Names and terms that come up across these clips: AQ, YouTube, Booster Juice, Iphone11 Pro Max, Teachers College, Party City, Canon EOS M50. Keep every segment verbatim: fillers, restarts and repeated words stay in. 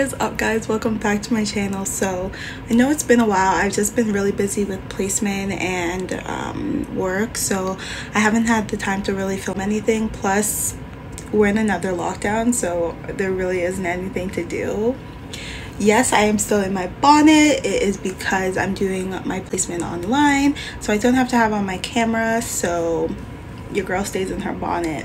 is up, guys? Welcome back to my channel. So I know it's been a while. I've just been really busy with placement and um, work, so I haven't had the time to really film anything. Plus we're in another lockdown, so there really isn't anything to do. Yes, I am still in my bonnet. It is because I'm doing my placement online, so I don't have to have on my camera, so your girl stays in her bonnet.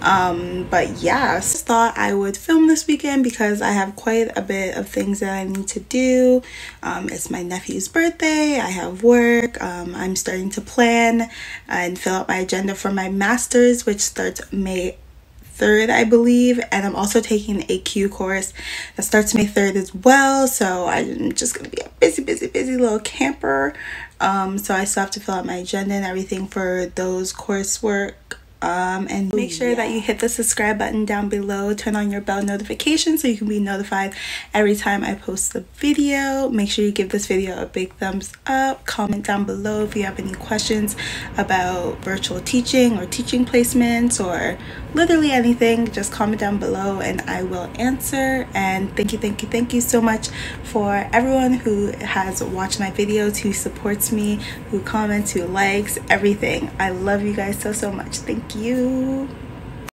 Um, but yeah, just thought I would film this weekend because I have quite a bit of things that I need to do. Um, it's my nephew's birthday, I have work, um, I'm starting to plan and fill out my agenda for my master's, which starts May third, I believe, and I'm also taking an A Q course that starts May third as well, so I'm just gonna be a busy, busy, busy little camper. Um, so I still have to fill out my agenda and everything for those coursework. Um, and make sure yeah. that you hit the subscribe button down below, turn on your bell notification so you can be notified every time I post a video. Make sure you give this video a big thumbs up, comment down below if you have any questions about virtual teaching or teaching placements or literally anything. Just comment down below and I will answer. And thank you, thank you, thank you so much for everyone who has watched my videos, who supports me, who comments, who likes, everything. I love you guys so, so much. Thank you. You.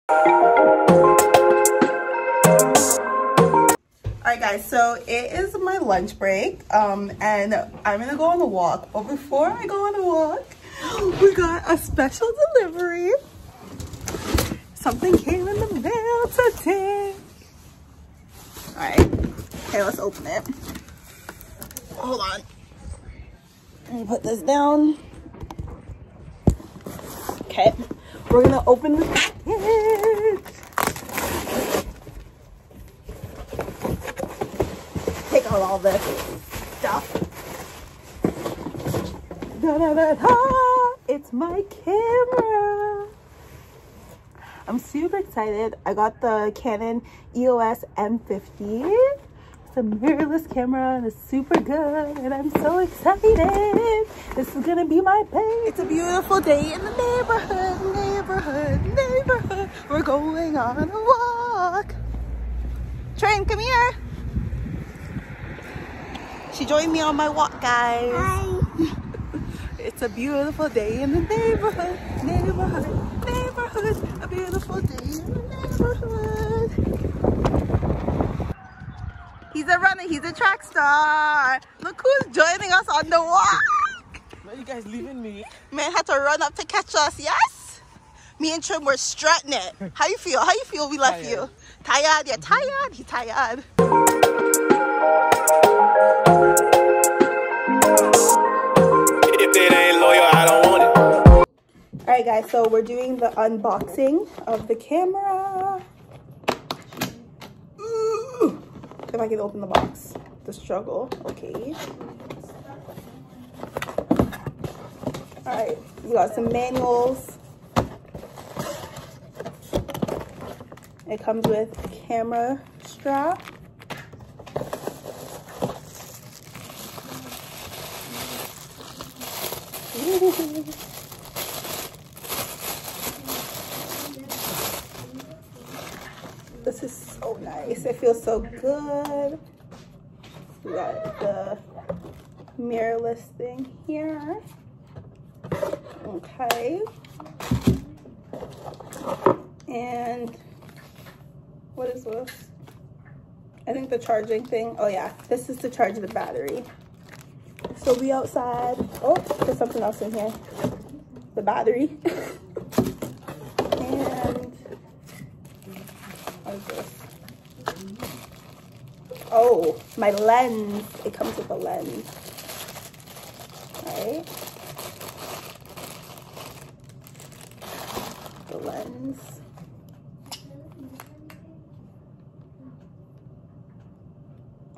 Alright guys, so it is my lunch break, um, and I'm gonna go on a walk. But before I go on a walk, we got a special delivery. Something came in the mail today. Alright, okay, let's open it. Hold on. Let me put this down. Okay. We're gonna open the package. Take out all this stuff. Da, da, da, da. It's my camera. I'm super excited. I got the Canon E O S M fifty. It's a mirrorless camera and it's super good. And I'm so excited. This is gonna be my baby. It's a beautiful day in the neighborhood. Neighborhood, neighborhood, we're going on a walk. Train, come here. She joined me on my walk, guys. Hi. It's a beautiful day in the neighborhood, neighborhood, neighborhood, a beautiful day in the neighborhood. He's a runner, he's a track star. Look who's joining us on the walk. Why are you guys leaving me? Man had to run up to catch us, yes? Me and Trim were strutting it. How you feel? How you feel we left tired. you? Tired? You're tired? You're tired. If it ain't loyal, I don't want it. Alright guys, so we're doing the unboxing of the camera. Ooh. If I can open the box. The struggle. Okay. Alright, we got some manuals. It comes with a camera strap. This is so nice. It feels so good. We got the mirrorless thing here. Okay. And what is this? I think the charging thing. Oh yeah, this is to charge the battery. So we outside. Oh, there's something else in here. The battery. And what is this? Oh, my lens. It comes with a lens. All right. The lens.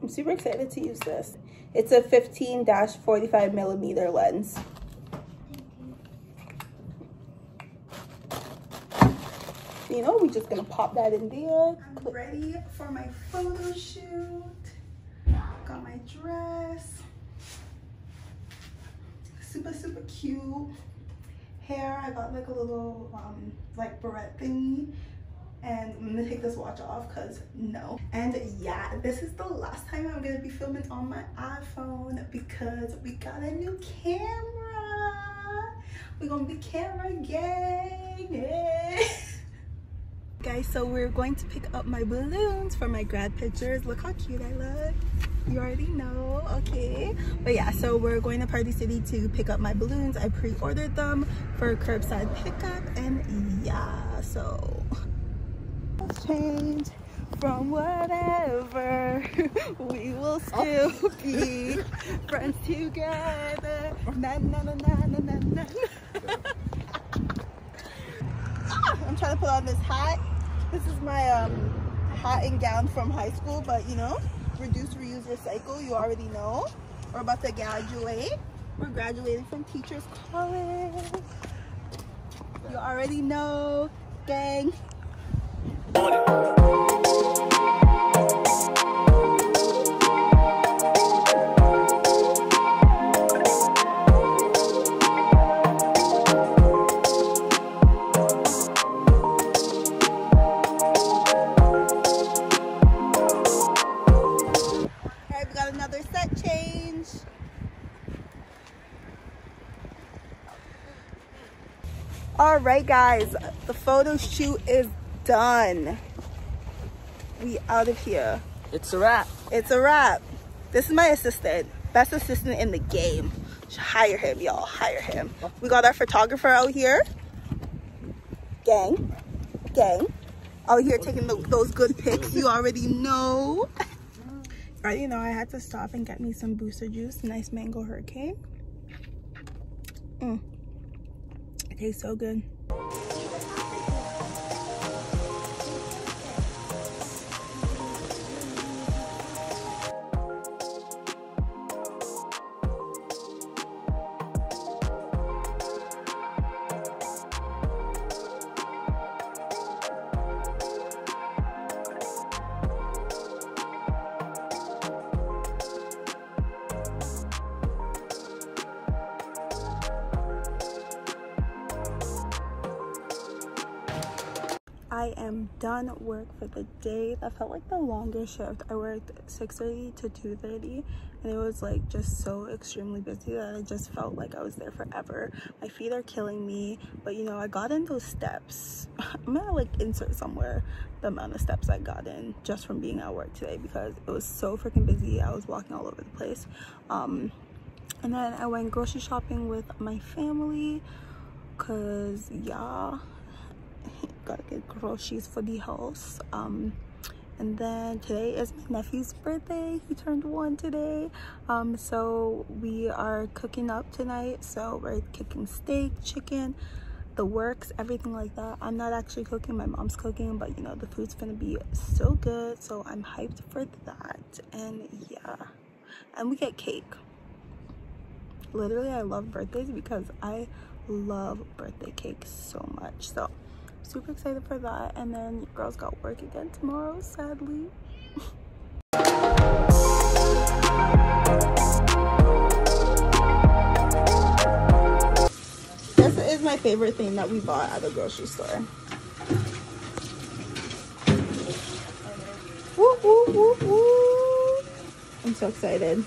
I'm super excited to use this. It's a fifteen to forty-five millimeter lens. You know, we're just gonna pop that in there. I'm ready for my photo shoot. Got my dress. Super, super cute. Hair, I got like a little um, like barrette thingy. and I'm gonna take this watch off because no. And yeah, this is the last time I'm gonna be filming on my iPhone because we got a new camera. We're gonna be camera gang. Yeah. Guys, so we're going to pick up my balloons for my grad pictures. Look how cute I look. You already know, okay. But yeah, so we're going to Party City to pick up my balloons. I pre-ordered them for curbside pickup, and yeah, so. Change from whatever, we will still be friends together. Na na na na na na na. Ah, I'm trying to put on this hat. This is my um, hat and gown from high school, but you know, reduce, reuse, recycle, you already know. We're about to graduate. We're graduating from Teachers College. You already know, gang. All right, guys, the photo shoot is done. We out of here. It's a wrap. It's a wrap. This is my assistant, best assistant in the game. Hire him, y'all. Hire him. We got our photographer out here. Gang, gang, out here taking the, those good pics. You already know. Already know. I had to stop and get me some Booster Juice. Nice mango hurricane. Mm. It tastes so good. I am done work for the day. That felt like the longest shift. I worked six thirty to two thirty, and it was like just so extremely busy that I just felt like I was there forever. My feet are killing me, but you know, I got in those steps. I'm gonna like insert somewhere the amount of steps I got in just from being at work today because it was so freaking busy. I was walking all over the place. Um, and then I went grocery shopping with my family because yeah, gotta get groceries for the house. Um and then today is my nephew's birthday. He turned one today. Um so we are cooking up tonight, so we're cooking steak, chicken, the works, everything like that. I'm not actually cooking, my mom's cooking, but you know, the food's gonna be so good, so I'm hyped for that. And yeah, and we get cake. Literally, I love birthdays because I love birthday cake so much, so super excited for that. And then girls got work again tomorrow, sadly. This is my favorite thing that we bought at the grocery store. Woo, woo, woo, woo. I'm so excited.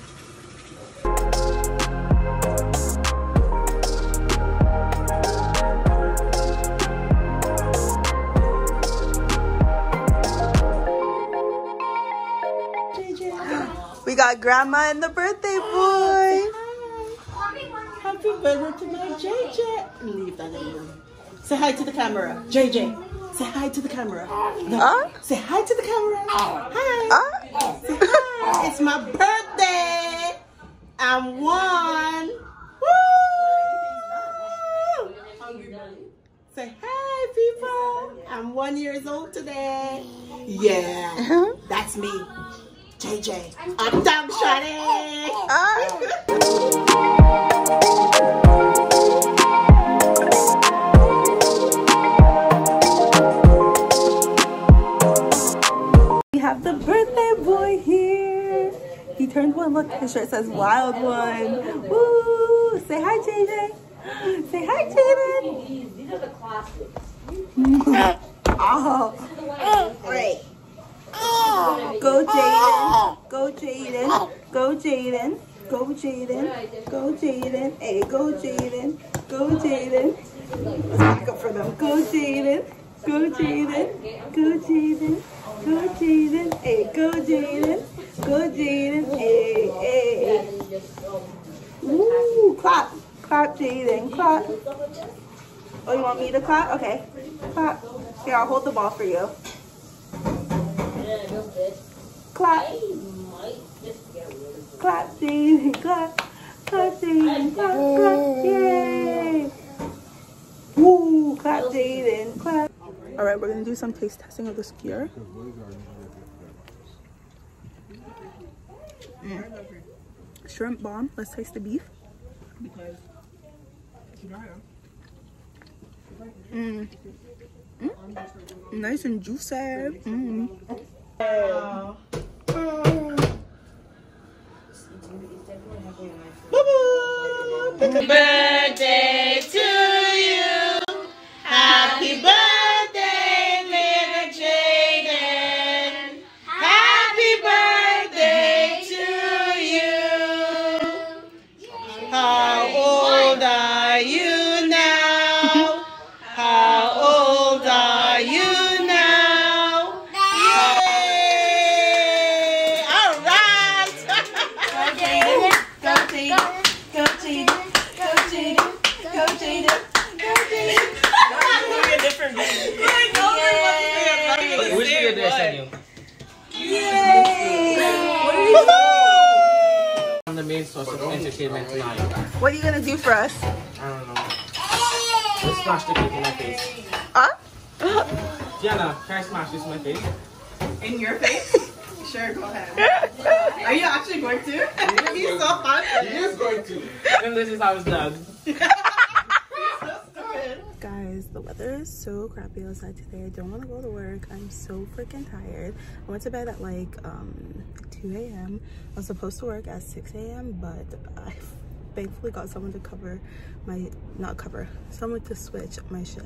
We got grandma and the birthday boy. Hi. Happy birthday to my J J. Leave that alone. Say hi to the camera. J J, say hi to the camera. No. Uh? Say hi to the camera. Hi. Uh? Say hi. It's my birthday. I'm one. Woo! Say hi, people. I'm one years old today. Yeah, that's me. J J, I'm done shutting. We have the birthday boy here. He turned one. Look, his shirt says "Wild One." Woo! Say hi, J J. Say hi, Jaden. These are the classics. Oh. Go Jaden. Go Jaden. Go Jaden. Go Jaden. Go Jaden. Hey, go Jaden. Go Jaden. Let's back up for them. Go Jaden. Go Jaden. Go Jaden. Go Jaden. Hey, go Jaden. Go Jaden. Hey, hey. Woo! Clap. Clap, Jaden. Clap. Oh, you want me to clap? Okay. Clap. Here, I'll hold the ball for you. Clap. Clap, Jaden. Clap. Clap, Jaden. Clap, clap. Yay! Woo! Clap, Jaden. Clap. Alright, we're going to do some taste testing of this beer. Mm. Shrimp bomb. Let's taste the beef. Mm. Mm. Nice and juicy. Mm. Oh. Oh. Happy birthday to you. Happy birthday. What are you gonna do for us? I don't know. Let's smash the cake in my face. Huh? Diana, can I smash this in my face? In your face? Sure, go ahead. Are you actually going to? It's gonna be so fun. He is going to. And this is how it's done. Guys, the weather is so crappy outside today. I don't want to go to work. I'm so freaking tired. I went to bed at like um two A M I was supposed to work at six A M but I thankfully got someone to cover my not cover someone to switch my shift,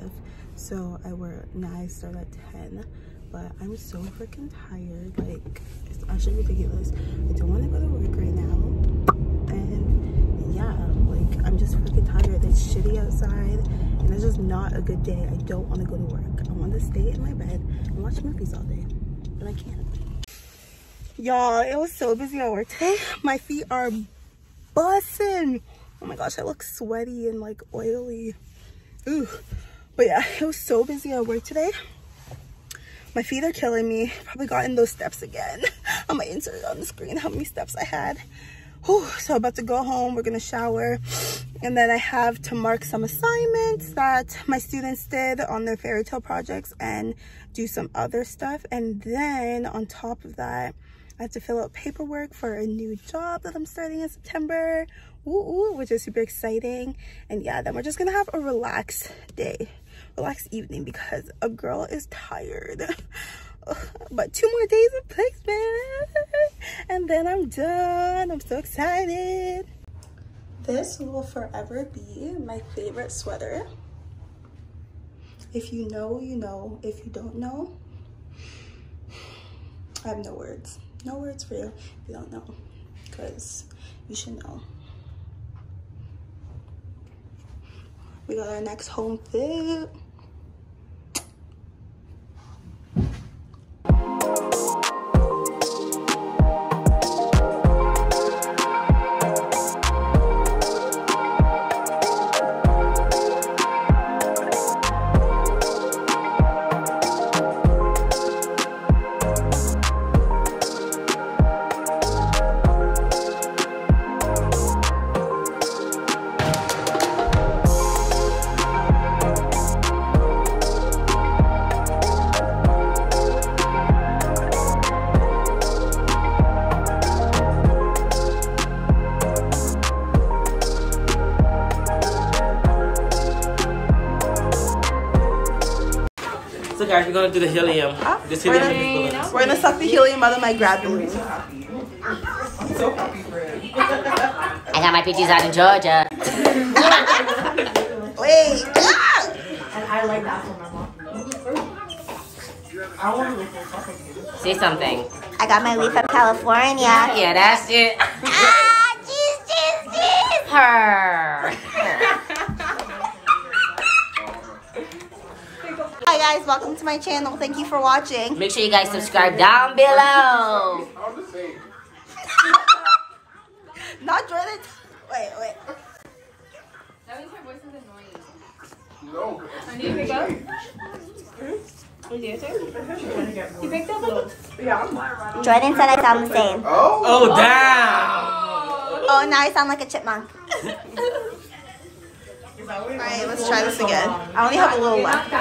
so I work now. I start at ten, but I'm so freaking tired. Like, it's actually ridiculous. I don't want to go to work right now, and yeah, like, I'm just freaking tired. It's shitty outside. And it's just not a good day. I don't want to go to work. I want to stay in my bed and watch movies all day, but I can't. Y'all, it was so busy at work today. My feet are busting. Oh my gosh, I look sweaty and like oily. Ooh. But yeah, it was so busy at work today. My feet are killing me. Probably got in those steps again. I'm gonna insert on the screen how many steps I had. Whew, so I'm about to go home. We're gonna shower, and then I have to mark some assignments that my students did on their fairy tale projects and do some other stuff. And then on top of that, I have to fill out paperwork for a new job that I'm starting in September, ooh, ooh, which is super exciting. And yeah, then we're just gonna have a relaxed day, relaxed evening, because a girl is tired. But two more days of placement and then I'm done. I'm so excited. This will forever be my favorite sweater. If you know, you know. If you don't know, I have no words. No words for you if you don't know, because you should know. We got our next home fit. So guys, we're gonna do the helium. Uh, this helium we're, gonna, gonna we're gonna suck the helium out of my grab balloon. So happy. I'm so happy for it. I got my peaches out in Georgia. Wait. And I like that for my mom. Say something. I got my weed from California. Yeah, that's it. Ah, jeez, jeez, jeez. Her. Hi guys, welcome to my channel. Thank you for watching. Make sure you guys subscribe down below. Not Jordan. Wait, wait. That means her voice is annoying. No. I need to pick up. Was your turn? You picked up? Yeah. Jordan said I sound the same. Oh. Oh, damn. Oh, now I sound like a chipmunk. Alright, let's try this again. I only have a little left.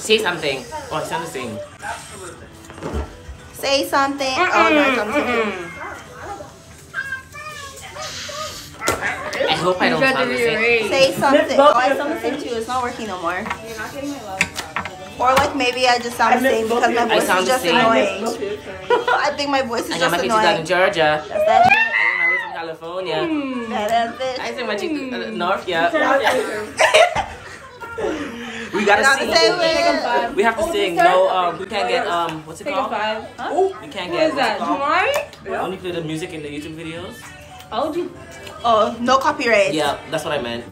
Say something. Oh, I sound the same. Say something. Mm-mm, oh, no, I sound the same. I hope I don't sound the same. Say something. Oh, I sound the same too. It's not working no more. You're not getting my love. Or like maybe I just sound the same because my voice is just annoying. I think my voice is just annoying. I got my pizza in Georgia. That's that shit. I live in California. Mm. That is it. I said my chicken north, yeah. We gotta sing. We have to sing. No, um, we can't get um, what's it called? We can't get. What is that? Jamari? We only play the music in the YouTube videos. How would you? Oh, no copyright. Yeah, that's what I meant.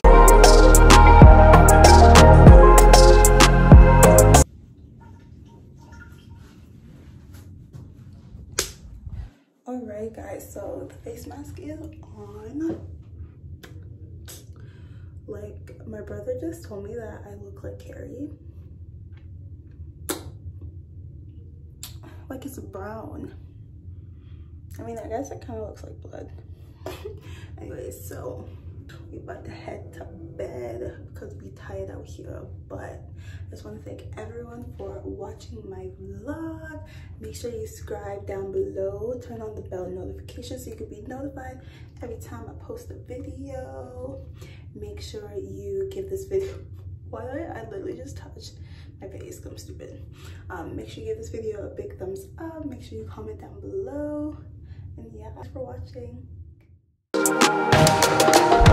Alright guys, so the face mask is on. Like, my brother just told me that I look like Carrie. Like, it's brown. I mean, I guess it kind of looks like blood. Anyway, so we about to head to bed because we tired out here, but I just want to thank everyone for watching my vlog. Make sure you subscribe down below, turn on the bell notification so you can be notified every time I post a video. Make sure you give this video why did I, I literally just touched my face, I'm stupid. Um make sure you give this video a big thumbs up, make sure you comment down below, and yeah, thanks for watching. Thank you.